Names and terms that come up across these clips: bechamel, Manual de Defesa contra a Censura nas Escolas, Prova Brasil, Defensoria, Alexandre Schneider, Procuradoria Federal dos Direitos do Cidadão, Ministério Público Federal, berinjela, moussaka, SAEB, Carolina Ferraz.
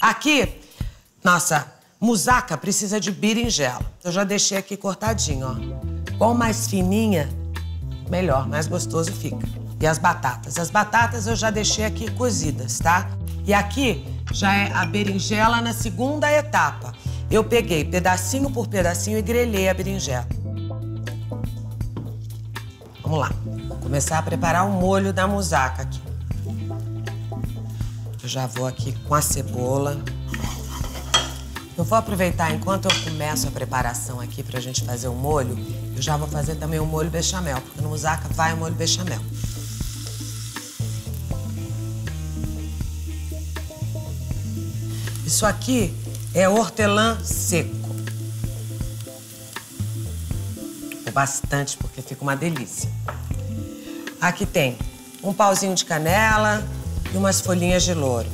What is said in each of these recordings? Aqui, nossa moussaka precisa de berinjela. Eu já deixei aqui cortadinho, ó. Qual mais fininha, melhor, mais gostoso fica. E as batatas? As batatas eu já deixei aqui cozidas, tá? E aqui já é a berinjela na segunda etapa. Eu peguei pedacinho por pedacinho e grelhei a berinjela. Vamos lá. Vou começar a preparar o molho da moussaka aqui. Eu já vou aqui com a cebola. Eu vou aproveitar enquanto eu começo a preparação aqui pra gente fazer o molho, eu já vou fazer também o molho bechamel, porque no moussaka vai o molho bechamel. Isso aqui é hortelã seco. É bastante, porque fica uma delícia. Aqui tem um pauzinho de canela e umas folhinhas de louro.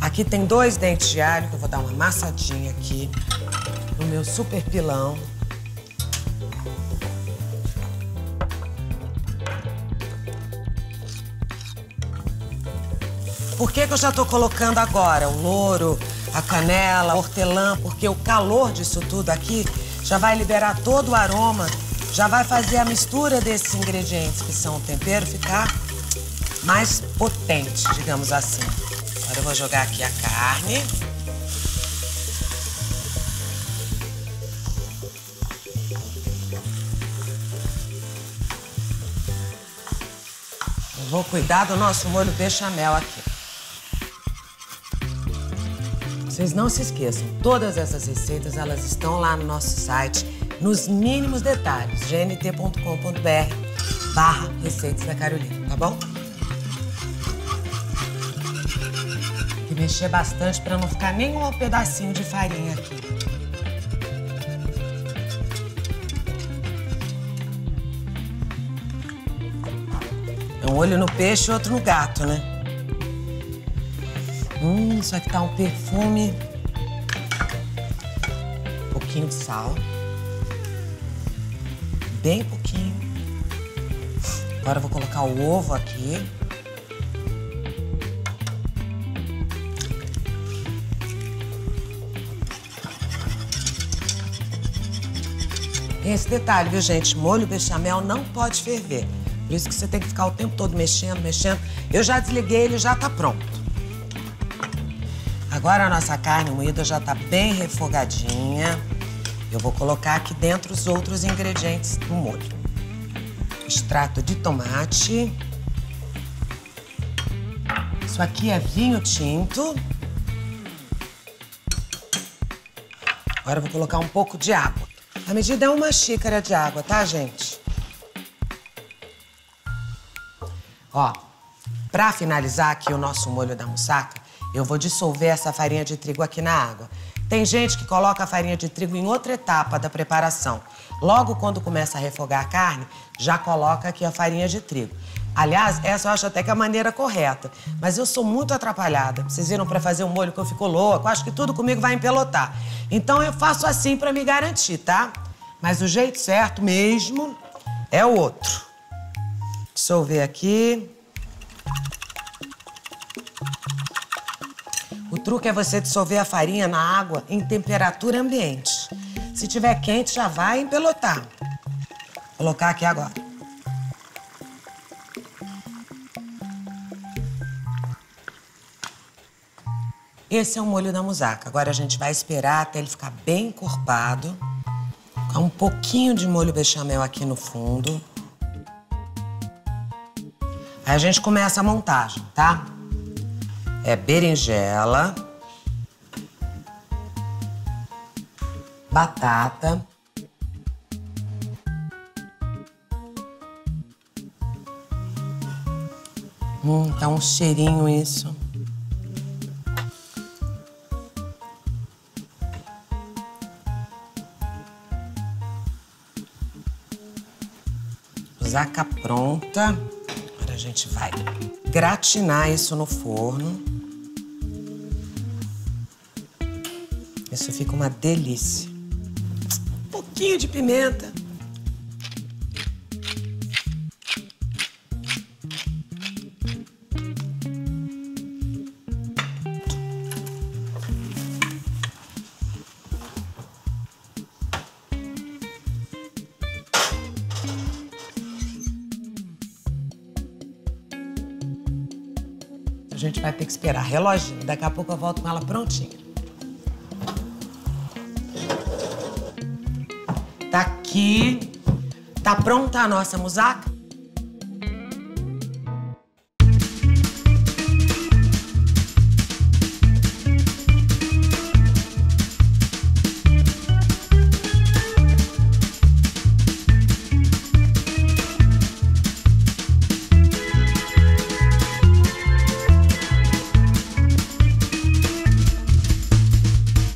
Aqui tem 2 dentes de alho, que eu vou dar uma amassadinha aqui no meu super pilão. Por que que eu já tô colocando agora o louro, a canela, a hortelã? Porque o calor disso tudo aqui já vai liberar todo o aroma. Já vai fazer a mistura desses ingredientes, que são o tempero, ficar mais potente, digamos assim. Agora eu vou jogar aqui a carne. Eu vou cuidar do nosso molho bechamel aqui. Vocês não se esqueçam, todas essas receitas, elas estão lá no nosso site, nos mínimos detalhes, gnt.com.br/Receitas da Carolina, tá bom? Tem que mexer bastante para não ficar nenhum pedacinho de farinha aqui. É um olho no peixe e outro no gato, né? Isso aqui tá um perfume. Um pouquinho de sal. Bem pouquinho. Agora eu vou colocar o ovo aqui. Tem esse detalhe, viu, gente? Molho bechamel não pode ferver. Por isso que você tem que ficar o tempo todo mexendo, mexendo. Eu já desliguei, ele já tá pronto. Agora a nossa carne moída já tá bem refogadinha. Eu vou colocar aqui dentro os outros ingredientes do molho. Extrato de tomate. Isso aqui é vinho tinto. Agora eu vou colocar um pouco de água. A medida é 1 xícara de água, tá, gente? Ó, pra finalizar aqui o nosso molho da moussaka, eu vou dissolver essa farinha de trigo aqui na água. Tem gente que coloca a farinha de trigo em outra etapa da preparação. Logo quando começa a refogar a carne, já coloca aqui a farinha de trigo. Aliás, essa eu acho até que é a maneira correta. Mas eu sou muito atrapalhada. Vocês viram para fazer um molho que eu fico louco. Eu acho que tudo comigo vai empelotar. Então eu faço assim para me garantir, tá? Mas o jeito certo mesmo é o outro. Dissolver aqui. O truque é você dissolver a farinha na água em temperatura ambiente. Se tiver quente, já vai empelotar. Vou colocar aqui agora. Esse é o molho da moussaka. Agora a gente vai esperar até ele ficar bem encorpado. Colocar um pouquinho de molho bechamel aqui no fundo. Aí a gente começa a montagem, tá? É berinjela, batata, tá um cheirinho isso, moussaka pronta, agora a gente vai gratinar isso no forno. Isso fica uma delícia. Um pouquinho de pimenta. A gente vai ter que esperar. Reloginho. Daqui a pouco eu volto com ela prontinha. Tá aqui. Tá pronta a nossa moussaka?